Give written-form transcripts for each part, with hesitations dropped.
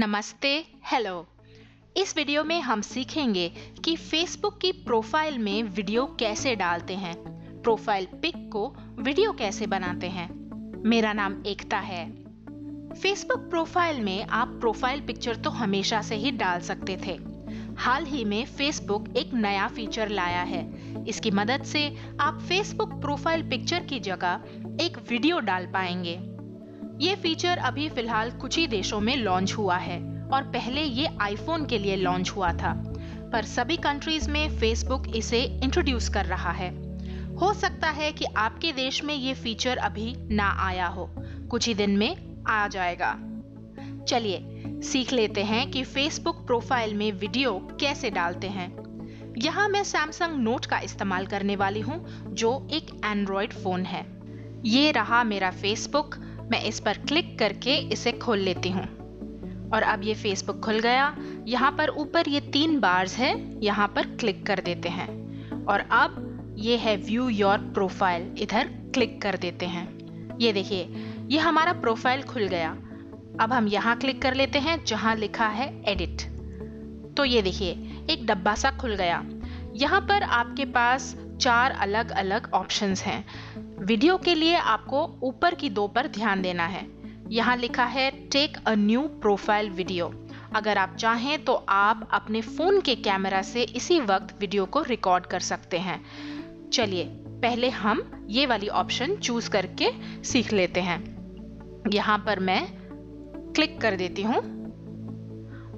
नमस्ते, हेलो। इस वीडियो में हम सीखेंगे कि फेसबुक की प्रोफाइल में वीडियो कैसे डालते हैं, प्रोफाइल पिक को वीडियो कैसे बनाते हैं। मेरा नाम एकता है। फेसबुक प्रोफाइल में आप प्रोफाइल पिक्चर तो हमेशा से ही डाल सकते थे। हाल ही में फेसबुक एक नया फीचर लाया है। इसकी मदद से आप फेसबुक प्रोफाइल पिक्चर की जगह एक वीडियो डाल पाएंगे। ये फीचर अभी फिलहाल कुछ ही देशों में लॉन्च हुआ है और पहले ये आईफोन के लिए लॉन्च हुआ था, पर सभी कंट्रीज में फेसबुक इसे इंट्रोड्यूस कर रहा है। हो सकता है कि आपके देश में ये फीचर अभी ना आया हो, कुछ ही दिन में आ जाएगा। चलिए सीख लेते हैं कि फेसबुक प्रोफाइल में वीडियो कैसे डालते हैं। यहाँ मैं सैमसंग नोट का इस्तेमाल करने वाली हूँ, जो एक एंड्रॉयड फोन है। ये रहा मेरा फेसबुक। मैं इस पर क्लिक करके इसे खोल लेती हूँ और अब ये फेसबुक खुल गया। यहाँ पर ऊपर ये 3 बार्स है, यहाँ पर क्लिक कर देते हैं और अब ये है व्यू योर प्रोफाइल, इधर क्लिक कर देते हैं। ये देखिए, ये हमारा प्रोफाइल खुल गया। अब हम यहाँ क्लिक कर लेते हैं जहाँ लिखा है एडिट। तो ये देखिए, एक डब्बा सा खुल गया। यहाँ पर आपके पास 4 अलग अलग ऑप्शंस हैं। वीडियो के लिए आपको ऊपर की 2 पर ध्यान देना है। यहाँ लिखा है take a new profile video. अगर आप चाहें तो आप अपने फ़ोन के कैमरा से इसी वक्त वीडियो को रिकॉर्ड कर सकते हैं। चलिए पहले हम ये वाली ऑप्शन चूज़ करके सीख लेते हैं। यहाँ पर मैं क्लिक कर देती हूँ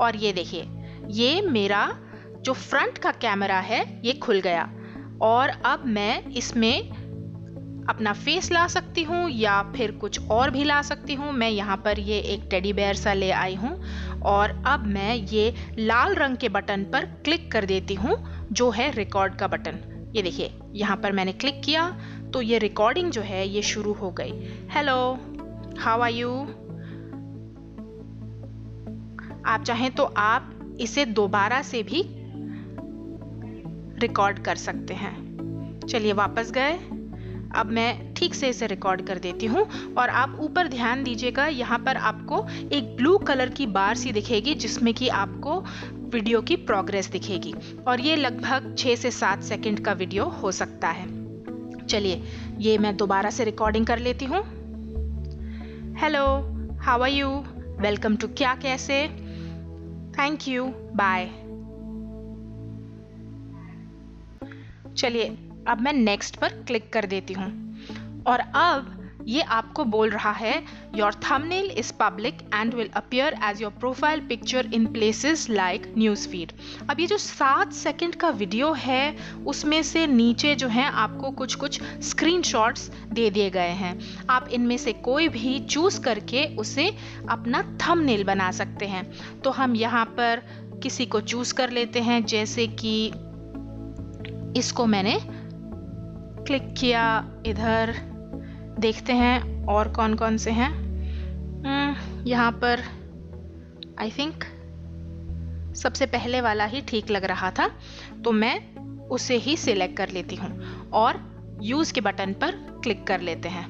और ये देखिए, ये मेरा जो फ्रंट का कैमरा है ये खुल गया और अब मैं इसमें अपना फेस ला सकती हूँ या फिर कुछ और भी ला सकती हूँ। मैं यहाँ पर ये एक टेडी बेयर सा ले आई हूँ और अब मैं ये लाल रंग के बटन पर क्लिक कर देती हूँ, जो है रिकॉर्ड का बटन। ये देखिए, यहाँ पर मैंने क्लिक किया तो ये रिकॉर्डिंग जो है ये शुरू हो गई। Hello, how are you. आप चाहें तो आप इसे दोबारा से भी रिकॉर्ड कर सकते हैं। चलिए वापस गए। अब मैं ठीक से इसे रिकॉर्ड कर देती हूँ और आप ऊपर ध्यान दीजिएगा, यहाँ पर आपको एक ब्लू कलर की बार सी दिखेगी जिसमें कि आपको वीडियो की प्रोग्रेस दिखेगी और ये लगभग 6 से 7 सेकंड का वीडियो हो सकता है। चलिए ये मैं दोबारा से रिकॉर्डिंग कर लेती हूँ। Hello, how are you, welcome to क्या कैसे, थैंक यू, बाय। चलिए अब मैं नेक्स्ट पर क्लिक कर देती हूँ और अब ये आपको बोल रहा है your thumbnail is public and will appear as your profile picture in places like news feed. अब ये जो 7 सेकंड का वीडियो है उसमें से नीचे जो है आपको कुछ कुछ स्क्रीनशॉट्स दे दिए गए हैं। आप इनमें से कोई भी चूज़ करके उसे अपना थंबनेल बना सकते हैं। तो हम यहाँ पर किसी को चूज़ कर लेते हैं, जैसे कि इसको मैंने क्लिक किया। इधर देखते हैं और कौन कौन से हैं। यहाँ पर आई थिंक सबसे पहले वाला ही ठीक लग रहा था तो मैं उसे ही सिलेक्ट कर लेती हूँ और यूज़ के बटन पर क्लिक कर लेते हैं।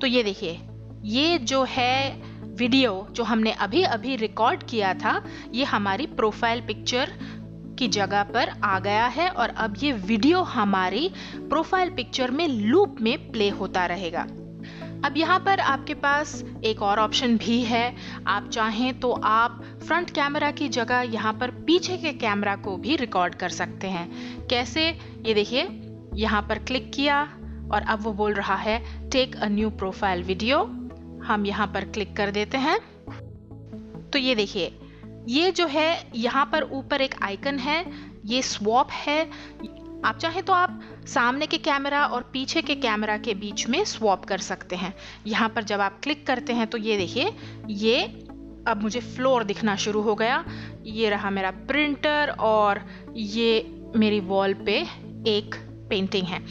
तो ये देखिए, ये जो है वीडियो जो हमने अभी अभी रिकॉर्ड किया था ये हमारी प्रोफाइल पिक्चर की जगह पर आ गया है और अब ये वीडियो हमारी प्रोफाइल पिक्चर में लूप में प्ले होता रहेगा। अब यहाँ पर आपके पास एक और ऑप्शन भी है। आप चाहें तो आप फ्रंट कैमरा की जगह यहाँ पर पीछे के कैमरा को भी रिकॉर्ड कर सकते हैं। कैसे, ये देखिए, यहाँ पर क्लिक किया और अब वो बोल रहा है take a new profile video. हम यहाँ पर क्लिक कर देते हैं तो ये देखिए, ये जो है यहाँ पर ऊपर एक आइकन है, ये स्वैप है। आप चाहें तो आप सामने के कैमरा और पीछे के कैमरा के बीच में स्वैप कर सकते हैं। यहाँ पर जब आप क्लिक करते हैं तो ये देखिए, ये अब मुझे फ्लोर दिखना शुरू हो गया। ये रहा मेरा प्रिंटर और ये मेरी वॉल पे एक पेंटिंग है।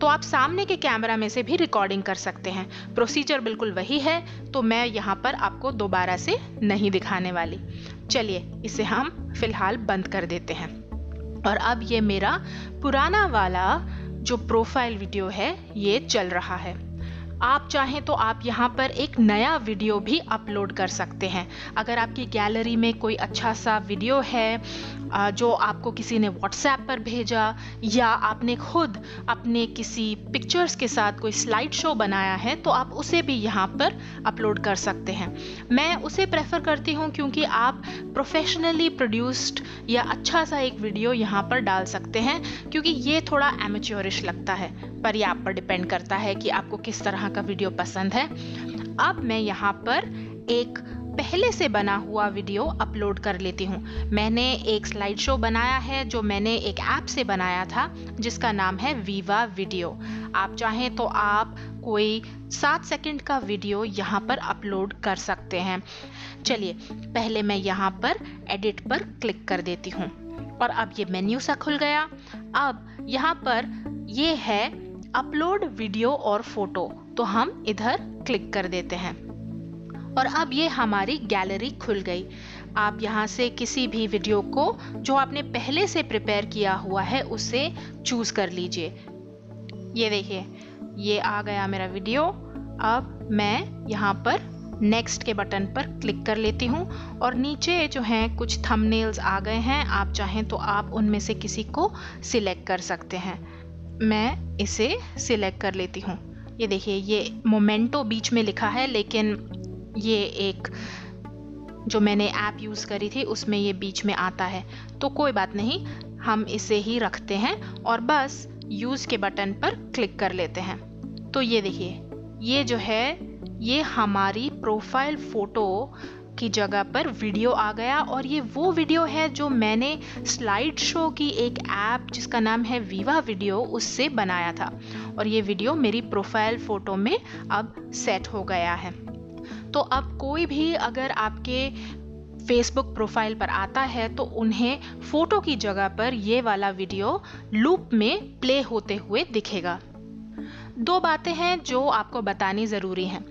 तो आप सामने के कैमरा में से भी रिकॉर्डिंग कर सकते हैं। प्रोसीजर बिल्कुल वही है तो मैं यहाँ पर आपको दोबारा से नहीं दिखाने वाली। चलिए इसे हम फिलहाल बंद कर देते हैं और अब ये मेरा पुराना वाला जो प्रोफाइल वीडियो है ये चल रहा है। आप चाहें तो आप यहाँ पर एक नया वीडियो भी अपलोड कर सकते हैं। अगर आपकी गैलरी में कोई अच्छा सा वीडियो है जो आपको किसी ने WhatsApp पर भेजा या आपने खुद अपने किसी पिक्चर्स के साथ कोई स्लाइड शो बनाया है तो आप उसे भी यहाँ पर अपलोड कर सकते हैं। मैं उसे प्रेफर करती हूँ क्योंकि आप प्रोफेशनली प्रोड्यूस्ड या अच्छा सा एक वीडियो यहाँ पर डाल सकते हैं, क्योंकि ये थोड़ा एमेच्योरिश लगता है। पर यह आप पर डिपेंड करता है कि आपको किस तरह का वीडियो पसंद है। अब मैं यहाँ पर एक पहले से बना हुआ वीडियो अपलोड कर लेती हूँ। मैंने एक स्लाइड शो बनाया है जो मैंने एक ऐप से बनाया था जिसका नाम है वीवा वीडियो। आप चाहें तो आप कोई 7 सेकंड का वीडियो यहाँ पर अपलोड कर सकते हैं। चलिए पहले मैं यहाँ पर एडिट पर क्लिक कर देती हूँ और अब ये मेन्यू सा खुल गया। अब यहाँ पर ये है अपलोड वीडियो और फोटो, तो हम इधर क्लिक कर देते हैं और अब ये हमारी गैलरी खुल गई। आप यहाँ से किसी भी वीडियो को जो आपने पहले से प्रिपेयर किया हुआ है उसे चूज कर लीजिए। ये देखिए ये आ गया मेरा वीडियो। अब मैं यहाँ पर नेक्स्ट के बटन पर क्लिक कर लेती हूँ और नीचे जो हैं कुछ थंबनेल्स आ गए हैं। आप चाहें तो आप उनमें से किसी को सिलेक्ट कर सकते हैं। मैं इसे सिलेक्ट कर लेती हूँ। ये देखिए ये मोमेंटो बीच में लिखा है, लेकिन ये एक जो मैंने ऐप यूज़ करी थी उसमें ये बीच में आता है, तो कोई बात नहीं, हम इसे ही रखते हैं और बस यूज़ के बटन पर क्लिक कर लेते हैं। तो ये देखिए ये जो है ये हमारी प्रोफाइल फ़ोटो की जगह पर वीडियो आ गया और ये वो वीडियो है जो मैंने स्लाइड शो की एक ऐप जिसका नाम है वीवा वीडियो उससे बनाया था और ये वीडियो मेरी प्रोफाइल फ़ोटो में अब सेट हो गया है। तो अब कोई भी अगर आपके फेसबुक प्रोफाइल पर आता है तो उन्हें फ़ोटो की जगह पर ये वाला वीडियो लूप में प्ले होते हुए दिखेगा। दो बातें हैं जो आपको बतानी ज़रूरी हैं।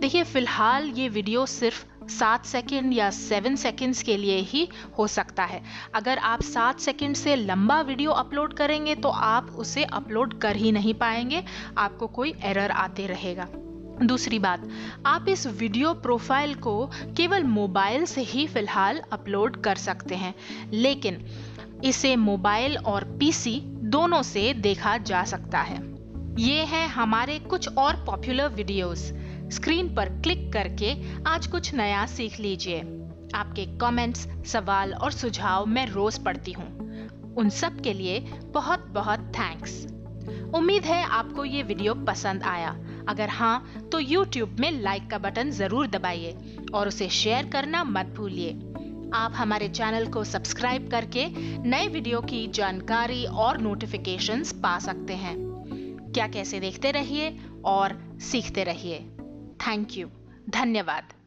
देखिए फ़िलहाल ये वीडियो सिर्फ 7 सेकंड या 7 सेकंड्स के लिए ही हो सकता है। अगर आप 7 सेकंड से लंबा वीडियो अपलोड करेंगे तो आप उसे अपलोड कर ही नहीं पाएंगे, आपको कोई एरर आते रहेगा। दूसरी बात, आप इस वीडियो प्रोफाइल को केवल मोबाइल से ही फ़िलहाल अपलोड कर सकते हैं, लेकिन इसे मोबाइल और पीसी दोनों से देखा जा सकता है। ये हैं हमारे कुछ और पॉपुलर वीडियोस। स्क्रीन पर क्लिक करके आज कुछ नया सीख लीजिए। आपके कमेंट्स, सवाल और सुझाव मैं रोज़ पढ़ती हूँ। उन सब के लिए बहुत बहुत थैंक्स। उम्मीद है आपको ये वीडियो पसंद आया। अगर हाँ तो YouTube में लाइक का बटन ज़रूर दबाइए और उसे शेयर करना मत भूलिए। आप हमारे चैनल को सब्सक्राइब करके नए वीडियो की जानकारी और नोटिफिकेशंस पा सकते हैं। क्या कैसे देखते रहिए और सीखते रहिए। थैंक यू, धन्यवाद।